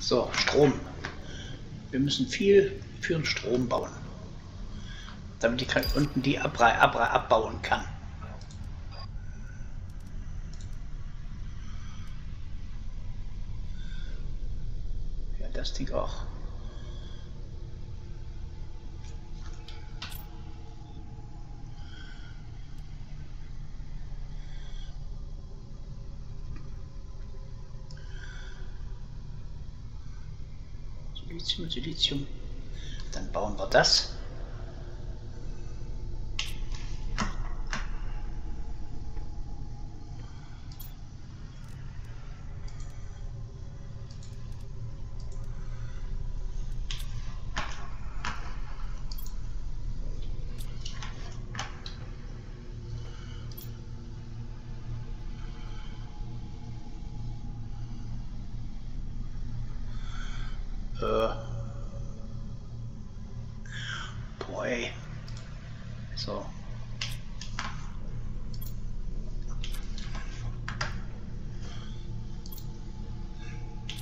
So, Strom. Wir müssen viel für den Strom bauen, damit ich unten die abbauen kann. Ja, das Ding auch. Silizium. Dann bauen wir das. So.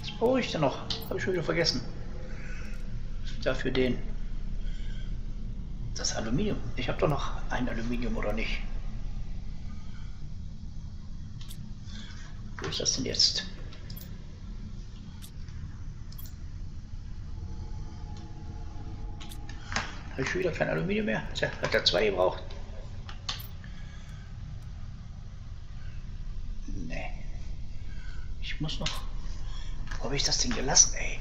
Was brauche ich denn noch? Habe ich schon wieder vergessen. Dafür den. Das Aluminium. Ich habe doch noch ein Aluminium, oder nicht? Wo ist das denn jetzt? Habe ich wieder kein Aluminium mehr? Tja, hat er 2 gebraucht? Nee. Ich muss noch. Wo habe ich das Ding gelassen, ey?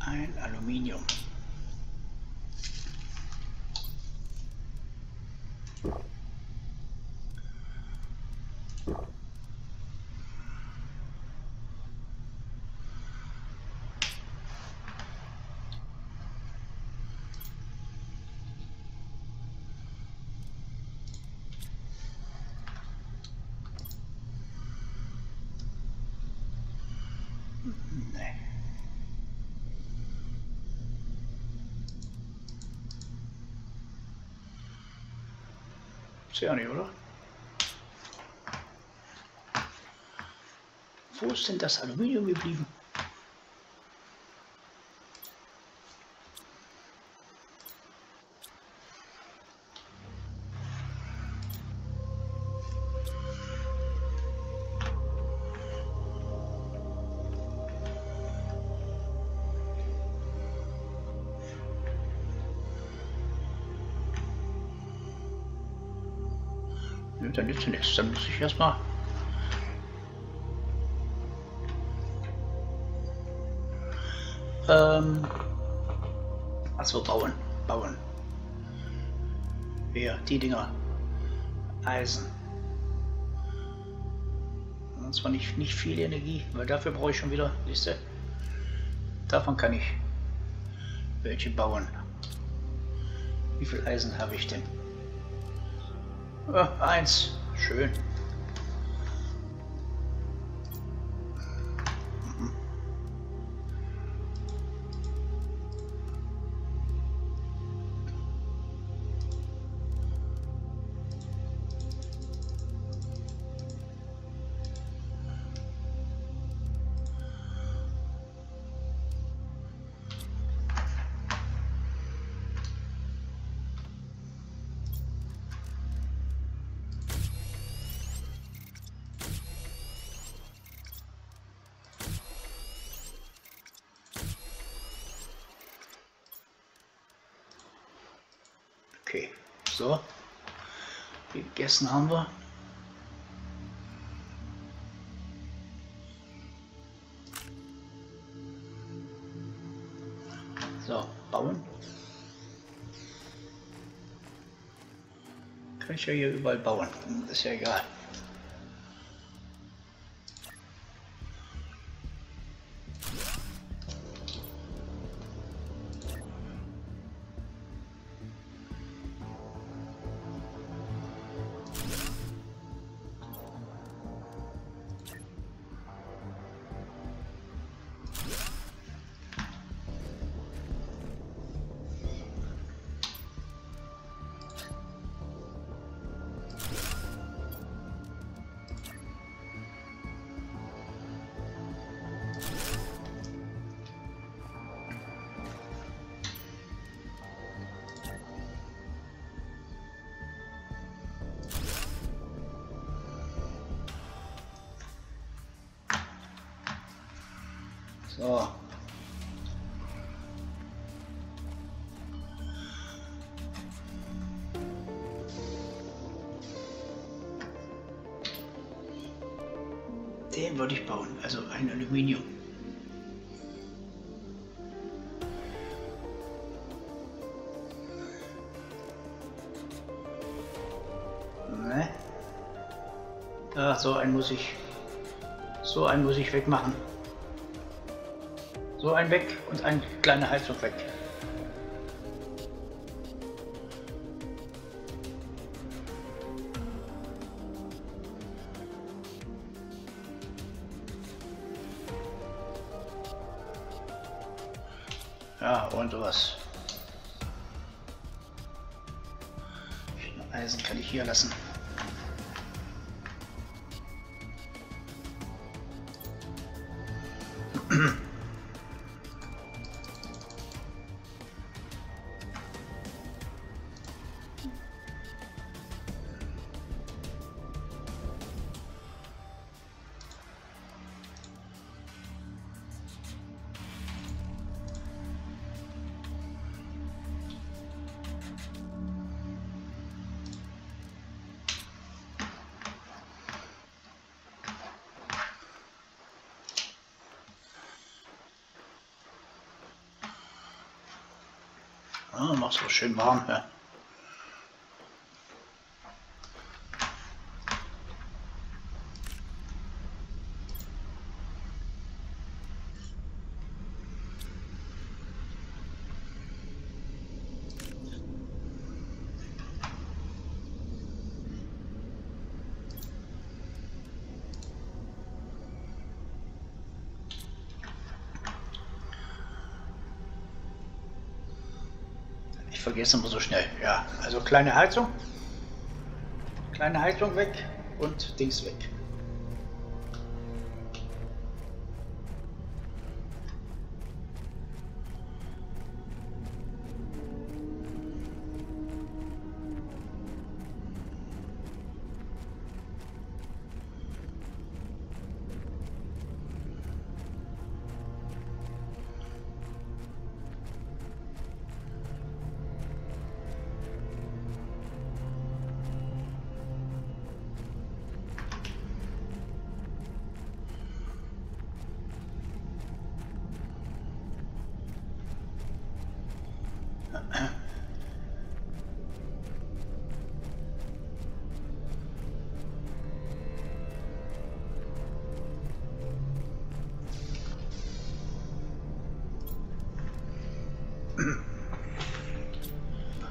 Ein Aluminium. Ist ja nicht, oder? Wo ist denn das Aluminium geblieben? Dann nützt nichts, dann muss ich erstmal. Achso, bauen. Ja, die Dinger. Eisen. Und zwar nicht viel Energie, weil dafür brauche ich schon wieder, siehst du, davon kann ich welche bauen. Wie viel Eisen habe ich denn? 1, schön. Okay, so, gegessen haben wir. So, bauen. Kann ich ja hier überall bauen, das ist ja egal. So. Den würde ich bauen, also ein Aluminium. Ne? Ah, so einen muss ich wegmachen. So einen weg und eine kleine Heizung weg. Ja, und sowas. Eisen kann ich hier lassen. Ah, macht so schön warm, ja. Vergessen wir so schnell. Ja, also kleine Heizung weg und Dings weg.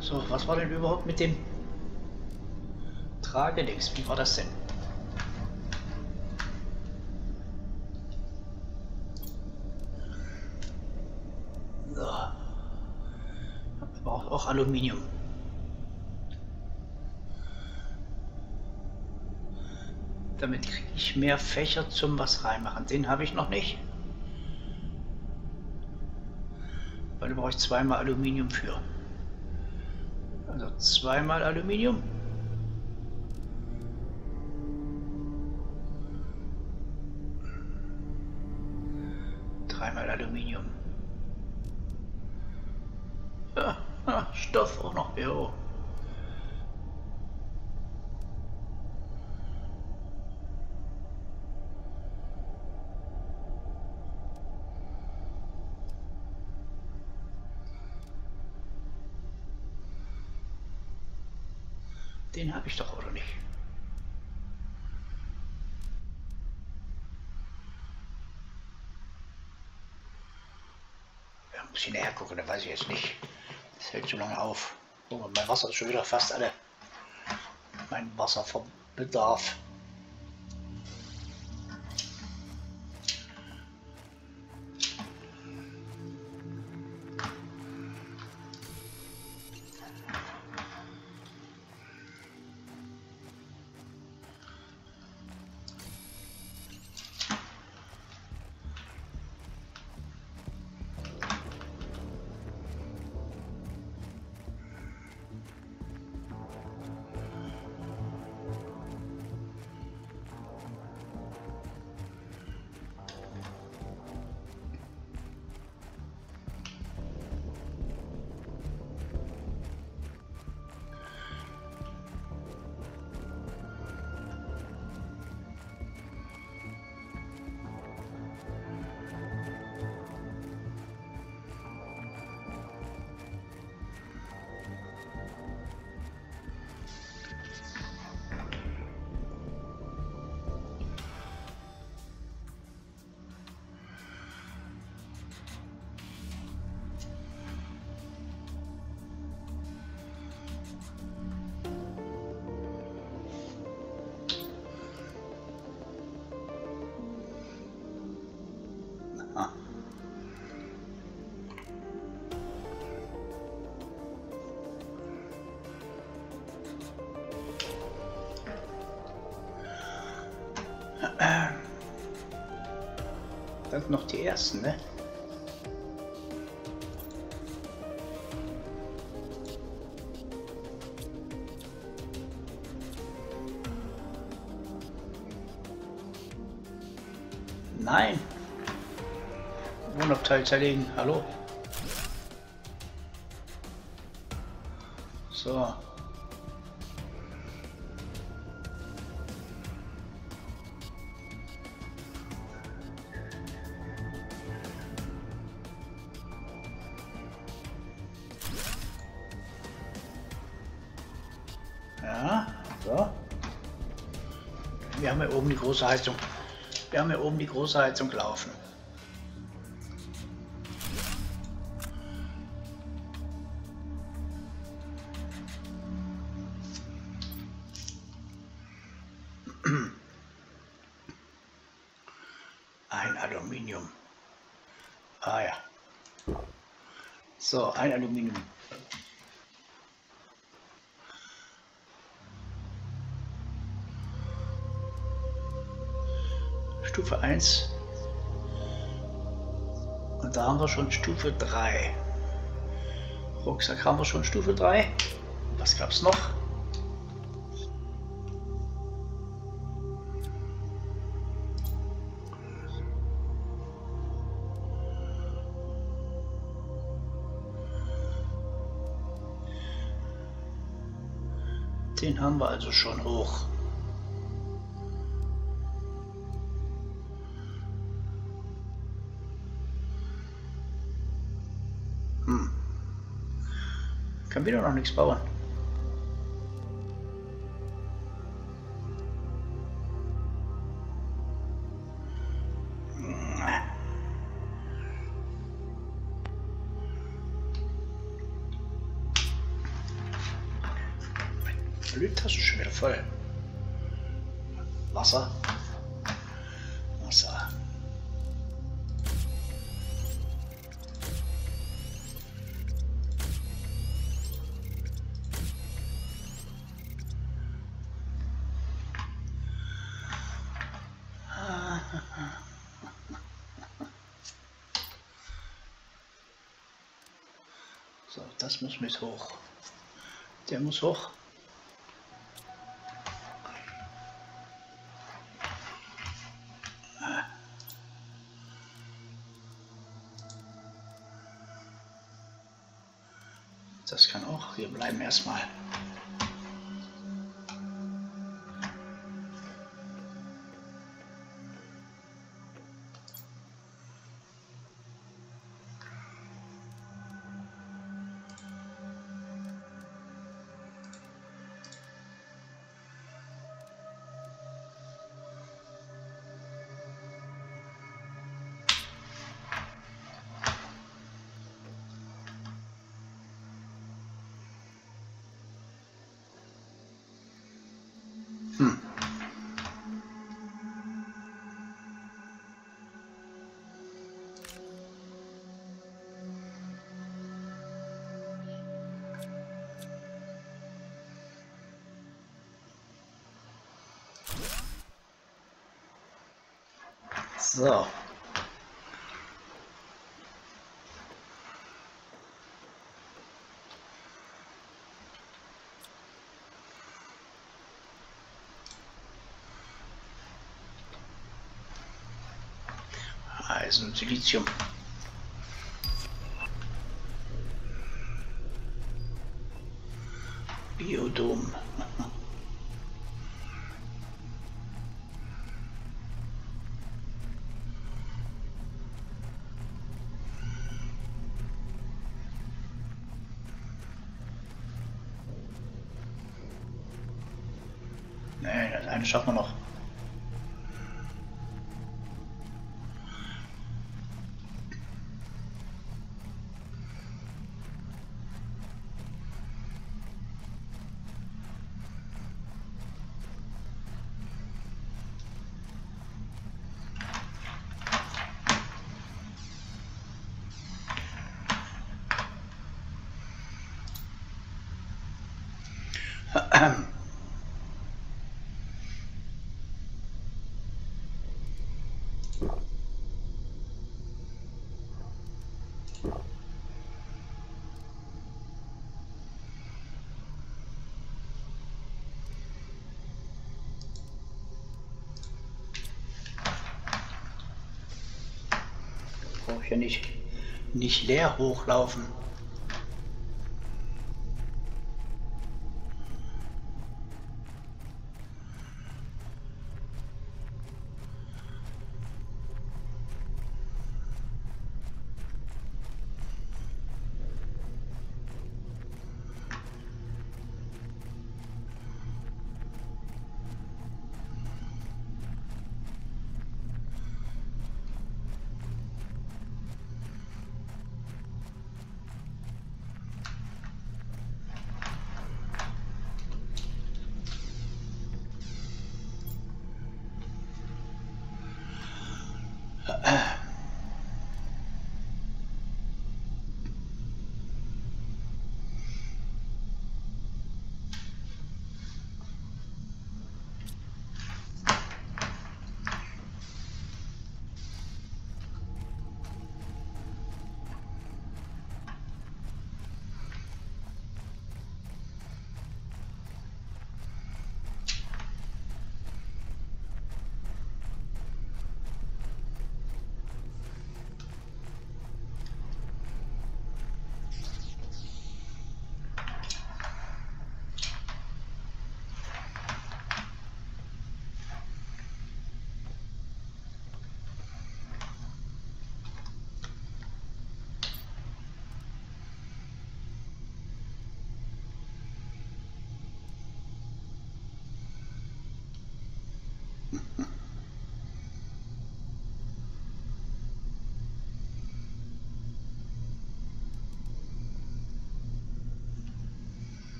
So, was war denn überhaupt mit dem Tragedings? Wie war das denn? So. Braucht auch Aluminium. Damit kriege ich mehr Fächer zum was reinmachen. Den habe ich noch nicht. Weil da brauche ich zweimal Aluminium für. Also zweimal Aluminium. Dreimal Aluminium. Ah, Stoff auch noch, ja. Den habe ich doch, oder nicht? Ja, muss ich näher gucken, da weiß ich jetzt nicht. Das hält zu lange auf. Oh, mein Wasser ist schon wieder fast alle. Mein Wasserbedarf. Das sind noch die ersten, ne? Nein! Wohnabteil zerlegen, hallo? So. Ja, so. Wir haben hier oben die große Heizung. Wir haben hier oben die große Heizung laufen. Ein Aluminium. Ah ja. So, ein Aluminium. Stufe 1 und da haben wir schon Stufe 3. Rucksack haben wir schon Stufe 3. Was gab es noch? Den haben wir also schon hoch. Kann wieder noch nichts bauen. Blühtasse ist schon wieder voll. Wasser. Wasser. So, das muss mit hoch. Der muss hoch. Das kann auch hier bleiben erstmal. So. Eisen und Silizium. Biodom. Nee, das eine schaffen wir noch. brauche ich ja nicht leer hochlaufen.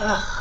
Ugh.